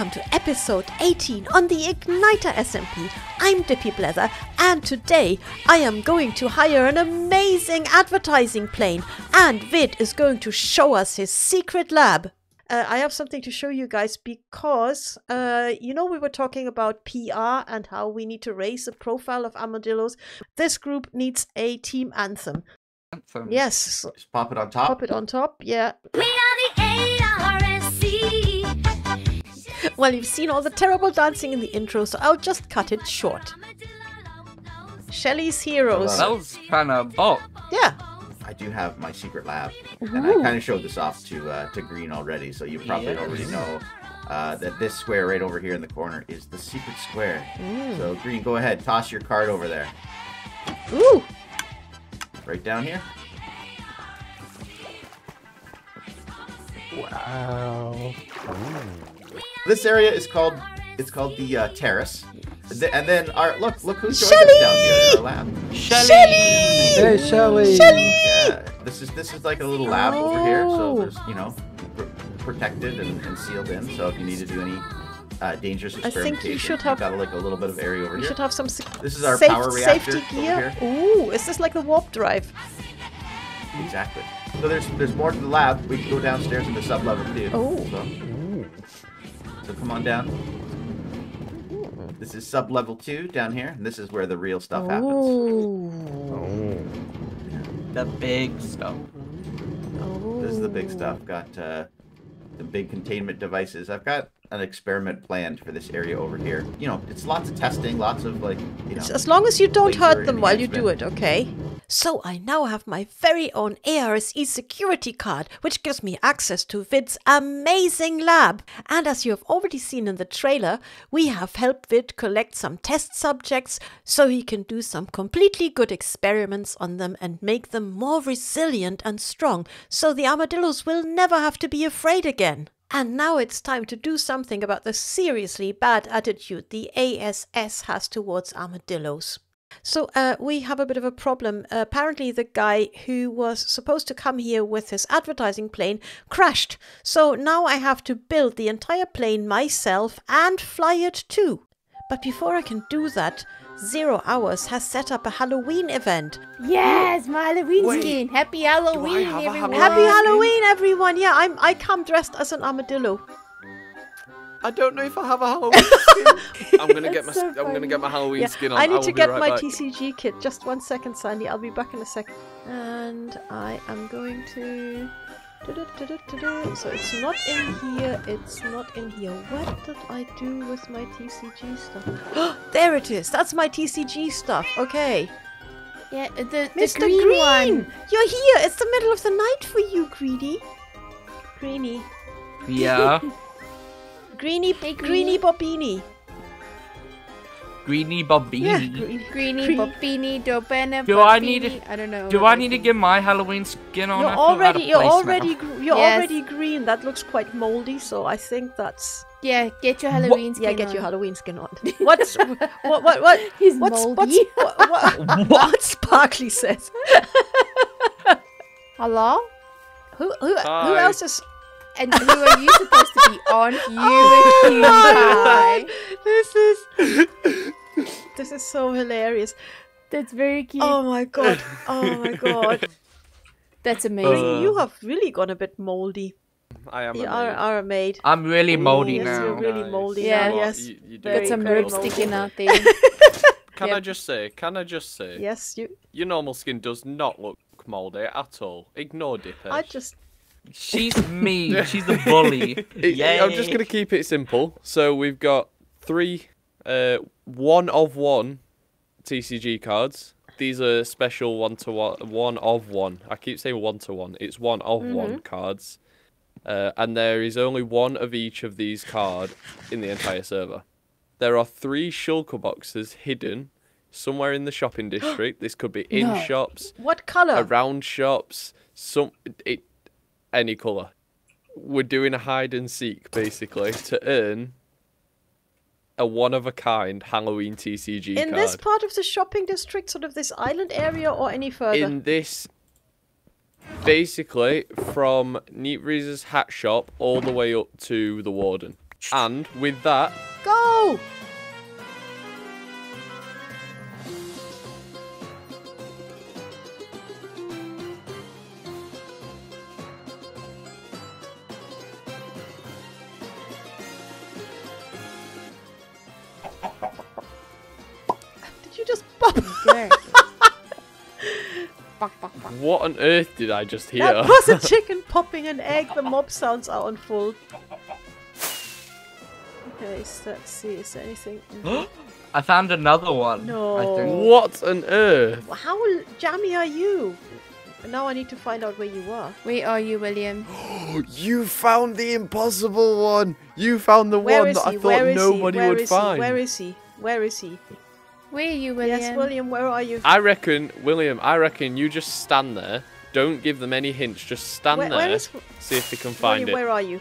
welcome to episode 18 on the Igniter SMP. I'm Dippy Blether, and today I am going to hire an amazing advertising plane, and Vid is going to show us his secret lab. I have something to show you guys because, you know, we were talking about PR and how we need to raise the profile of Armadillos. This group needs a team anthem. Anthem? Yes. Just pop it on top. Pop it on top, yeah. We are the ARSE. Well, you've seen all the terrible dancing in the intro, so I'll just cut it short. Shelley's Heroes. That was kind of bop. Yeah. I do have my secret lab, and I kind of showed this off to Green already, so you probably already know that this square right over here in the corner is the secret square. Ooh. So Green, go ahead, toss your card over there. Ooh! Right down here. Wow! Ooh. This area is called the terrace. And then our look who's joined us down here in our lab. Shelley! Hey, Shelley! Shelley! Yeah, this is like a little lab over here, so there's, you know, protected and sealed in. So if you need to do any dangerous experimentation, I think you should have got like a little bit of area over here. You should have some. This is our power reactor safety gear. Ooh, is this like the warp drive? Exactly. So there's more to the lab. We can go downstairs into sub-level 2. Oh. So come on down. This is sub-level 2 down here, and this is where the real stuff happens. Oh. The big stuff. Oh. This is the big stuff. Got the big containment devices. I've got an experiment planned for this area over here. You know, it's lots of testing, lots of, like, you know... As long as you don't hurt them while you do it, okay? So I now have my very own ARSE security card, which gives me access to Vid's amazing lab. And as you have already seen in the trailer, we have helped Vid collect some test subjects so he can do some completely good experiments on them and make them more resilient and strong, so the armadillos will never have to be afraid again. And now it's time to do something about the seriously bad attitude the ASS has towards armadillos. So we have a bit of a problem. Apparently the guy who was supposed to come here with his advertising plane crashed. So now I have to build the entire plane myself and fly it too. But before I can do that, Zero Hours has set up a Halloween event. Yes, my Halloween skin. Happy Halloween, everyone. Happy Halloween, everyone. Yeah, I come dressed as an armadillo. I don't know if I have a Halloween skin. I'm gonna get my Halloween skin on. I need to get my TCG kit. Just one second, Sandy. I'll be back in a second. And I am going to. So it's not in here. It's not in here. What did I do with my TCG stuff? There it is. That's my TCG stuff. Okay. Yeah, the green one. You're here. It's the middle of the night for you, Greenie. Yeah. Greenie Bobini. Yeah. Greenie Bobini, Dobena. Do I need to get my Halloween skin on? You're already green. That looks quite moldy, so I think that's get your Halloween skin on. Yeah, get your Halloween skin on. What Sparkly says. Hello? Who else is? And who are you supposed to be on? This is so hilarious. That's very cute. Oh my god. That's amazing. You have really gone a bit moldy. I am. You are a maid. I'm really moldy now. You're really moldy. Yeah. Yes. You got some nerves sticking out there. Can I just say? Yes, you. Your normal skin does not look moldy at all. Ignore Dipper. She's mean. She's the bully. I'm just gonna keep it simple. So we've got one of one TCG cards. These are special one of one. I keep saying one to one. It's one of one cards, and there is only one of each of these cards in the entire server. There are 3 shulker boxes hidden somewhere in the shopping district. This could be in shops. What color? Around shops. Any colour. We're doing a hide and seek, basically, to earn a one-of-a-kind Halloween TCG card. In this part of the shopping district, sort of this island area, or any further? In this, basically, from Neat Reese's hat shop all the way up to the Warden. And with that, go! Did you just pop? What on earth did I just hear? That was a chicken popping an egg. The mob sounds are on full. Okay, so let's see, is there anything? I found another one. No. I think. What on earth? How jammy are you? Now I need to find out where you are. Where are you, William? You found the impossible one. You found the one that I thought nobody would find. Where is he? Where is he? Where are you, William? Yes, William, where are you? I reckon, William, I reckon you just stand there. Don't give them any hints. Just stand there. See if they can find it. William, where are you?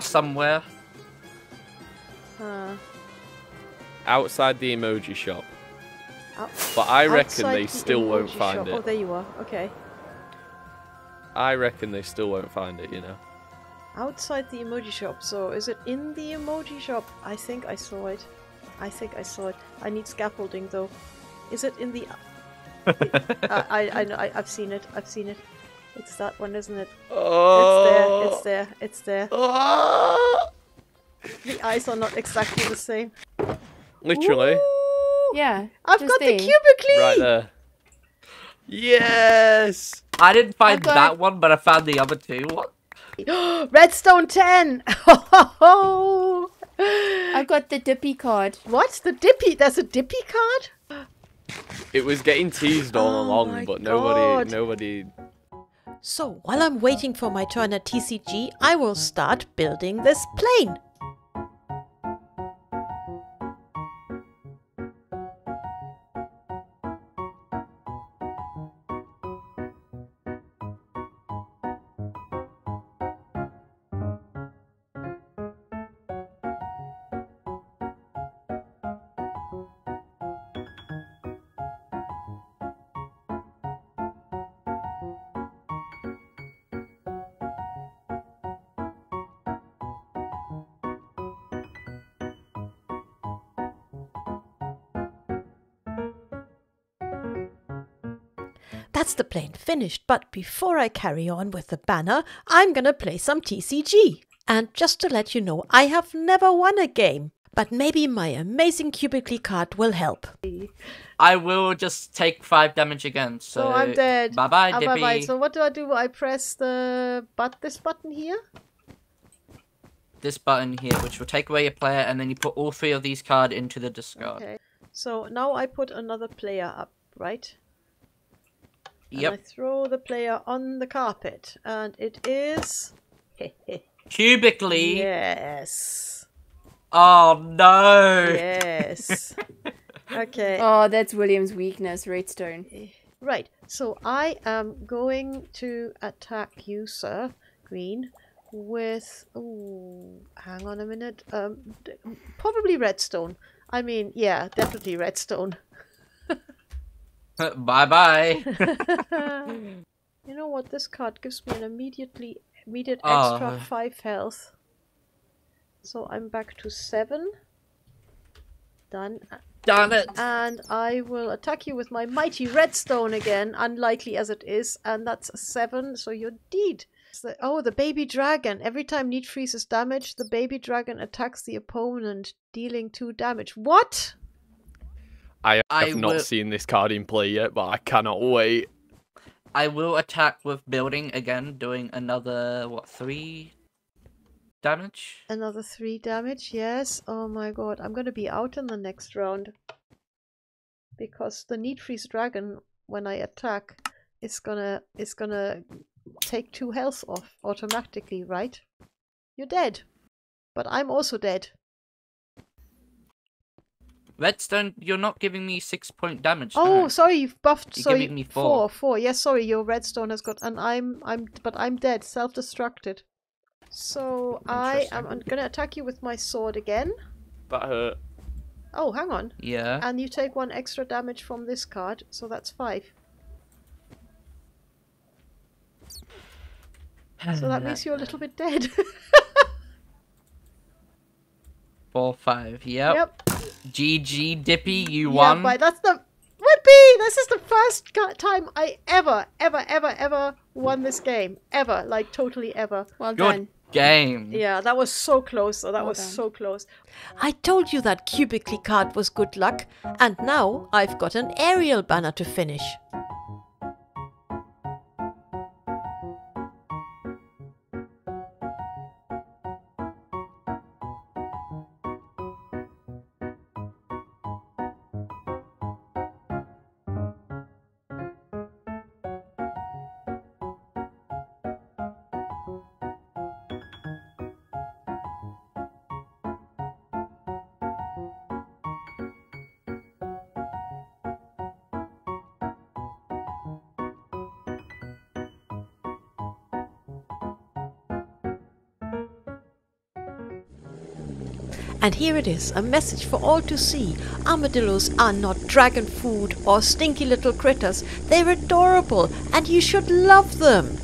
Somewhere. Outside the emoji shop. But I reckon they still won't find it. Oh, there you are. Okay. I reckon they still won't find it, you know. Outside the emoji shop, so is it in the emoji shop? I think I saw it. I think I saw it. I need scaffolding though. Is it in the... I've seen it, I've seen it. It's that one, isn't it? Oh. It's there, it's there, it's there. Oh. The eyes are not exactly the same. Literally. Ooh. Yeah. I've got the Cubicly! Right there. Yes! I didn't find that one, but I found the other two. What? Redstone 10! I got the Dippy card. What? The Dippy? There's a Dippy card? It was getting teased all along, but nobody... So, while I'm waiting for my turn at TCG, I will start building this plane. That's the plane finished, but before I carry on with the banner, I'm gonna play some TCG. And just to let you know, I have never won a game, but maybe my amazing Cubicly card will help. I will just take 5 damage again, so... Oh, I'm dead. Bye-bye, Dippy. Bye-bye. So what do? I press the this button here? This button here, which will take away your player, and then you put all 3 of these cards into the discard. Okay. So now I put another player up, right? Yep. And I throw the player on the carpet, and it is Cubicly. Yes. Oh no. Yes. Okay. Oh, that's William's weakness, redstone. Right. So I am going to attack you, sir, green, with hang on a minute. Probably redstone. I mean, yeah, definitely redstone. Bye-bye. You know what? This card gives me an immediate extra 5 health. So I'm back to 7. Done. Damn it. And I will attack you with my mighty redstone again, unlikely as it is. And that's a 7, so you're dead. Oh, the baby dragon. Every time Need freezes damage, the baby dragon attacks the opponent, dealing 2 damage. What? I have not seen this card in play yet, but I cannot wait. I will attack with building again, doing another, 3 damage? Another 3 damage, yes. Oh my god, I'm going to be out in the next round. Because the Need Freeze Dragon, when I attack, is gonna take 2 health off automatically, right? You're dead. But I'm also dead. Redstone, you're not giving me 6 point damage. Oh, no. Sorry, you've buffed. You're giving me 4. 4. Yes, sorry, your redstone has got, and I'm dead, self-destructed. So I'm gonna attack you with my sword again. That hurt. Oh, hang on. Yeah. And you take 1 extra damage from this card, so that's 5. So that makes you a little bit dead. 4, 5. Yep. GG, Dippy, you won. Boy, that's the... Whippy! This is the first time I ever won this game. Ever. Like, totally ever. Well done. Game. Yeah, that was so close. That was so close. I told you that Cubicly card was good luck, and now I've got an aerial banner to finish. And here it is, a message for all to see. Armadillos are not dragon food or stinky little critters. They're adorable and you should love them.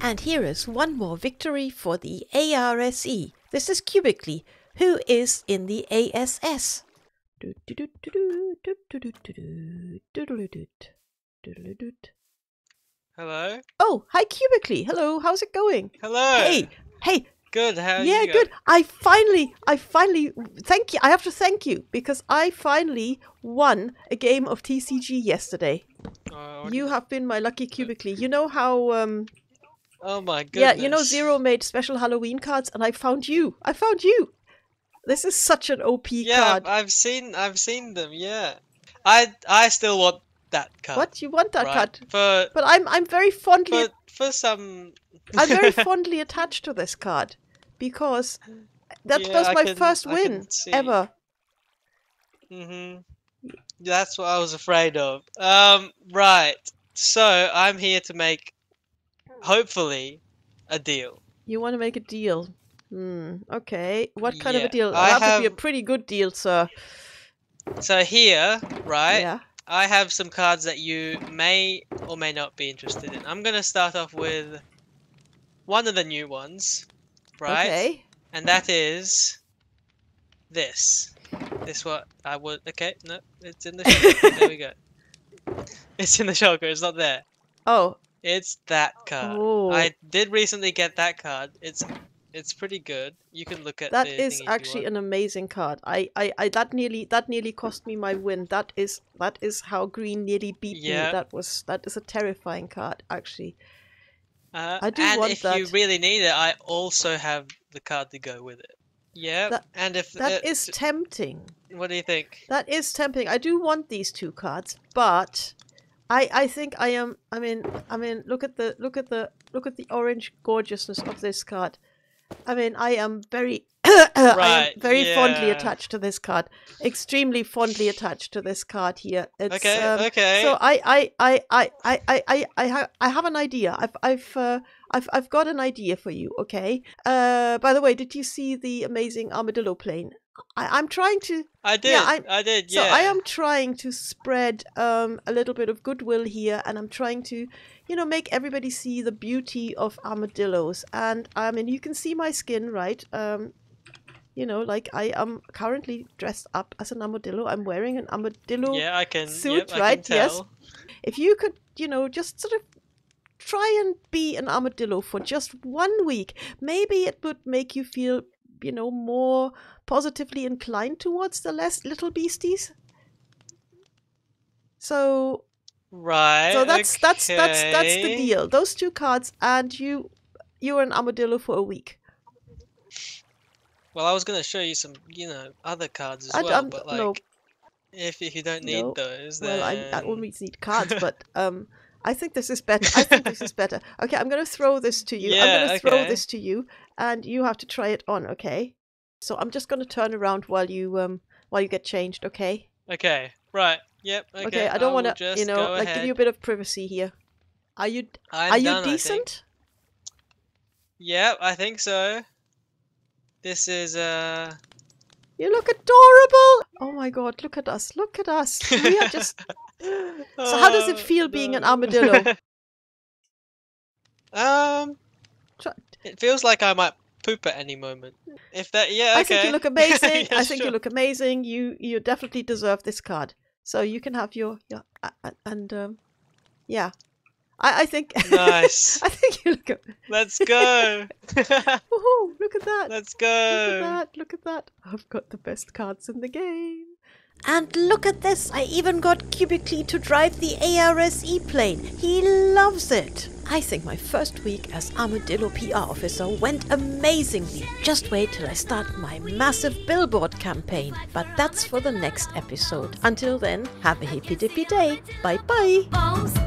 And here is one more victory for the ARSE. This is Cubicly, who is in the ASS. Hello? Oh, hi Cubicly. Hello, how's it going? Hello. Hey, hey. Good, how are you? Yeah, good. I finally, thank you. I have to thank you because I finally won a game of TCG yesterday. You have been my lucky Cubicly. You know how... oh my goodness. Yeah, you know Zero made special Halloween cards and I found you. I found you. This is such an OP card. Yeah, I've seen them, yeah. I still want that card. What? You want that card? But I'm very fondly... I'm very fondly attached to this card because that was my first win ever. That's what I was afraid of. Right. So I'm here to make, hopefully, a deal. You want to make a deal? Okay. What kind of a deal? That would be a pretty good deal, sir. So here, right? Yeah. I have some cards that you may or may not be interested in. I'm going to start off with one of the new ones, right? Okay. And that is this. This what I would... Okay, no, it's in the shulker. There we go. It's in the shulker. It's not there. Oh. It's that card. Ooh. I did recently get that card. It's pretty good. You can look at that. That is actually an amazing card. That nearly cost me my win. That is how green nearly beat me. That is a terrifying card actually. I do want that. And if you really need it, I also have the card to go with it. Yeah. That is tempting. What do you think? That is tempting. I do want these two cards, but I think I am. I mean, look at the orange gorgeousness of this card. I mean, I am very, very fondly attached to this card. Extremely fondly attached to this card here. It's, okay. So I have an idea. I've got an idea for you. Okay. By the way, did you see the amazing armadillo plane? I'm trying to. I did. Yeah, I did. Yeah. So I am trying to spread a little bit of goodwill here, and I'm trying to, you know, make everybody see the beauty of armadillos. And I mean, you can see my skin, right? You know, like I am currently dressed up as an armadillo. I'm wearing an armadillo suit, right? I can tell. Yes. If you could, you know, just sort of try and be an armadillo for just 1 week, maybe it would make you feel, you know, more positively inclined towards the less little beasties. So right. So that's the deal. Those two cards, and you were an armadillo for a week. Well, I was going to show you some, you know, other cards as but like if you don't need those, then I always need cards, but I think this is better. I think this is better. Okay, I'm going to throw this to you. Yeah, I'm going to throw this to you, and you have to try it on. Okay. So I'm just going to turn around while you get changed, okay? Okay. Right. Yep. Okay. Okay, I don't want to, you know, like give you a bit of privacy here. Are you decent? Yep, I think so. This is you look adorable. Oh my god, look at us. Look at us. We are just So how does it feel being an armadillo? It feels like I might poop at any moment. If that, yeah, okay. I think you look amazing. Yeah, I think you look amazing. You definitely deserve this card. So you can have yeah. I think nice. I think you look. Let's go. Woohoo! Look at that. Let's go. Look at that. Look at that. I've got the best cards in the game. And look at this. I even got Cubicly to drive the ARSE plane. He loves it. I think my first week as Armadillo PR officer went amazingly. Just wait till I start my massive billboard campaign. But that's for the next episode. Until then, have a hippy dippy day. Bye bye.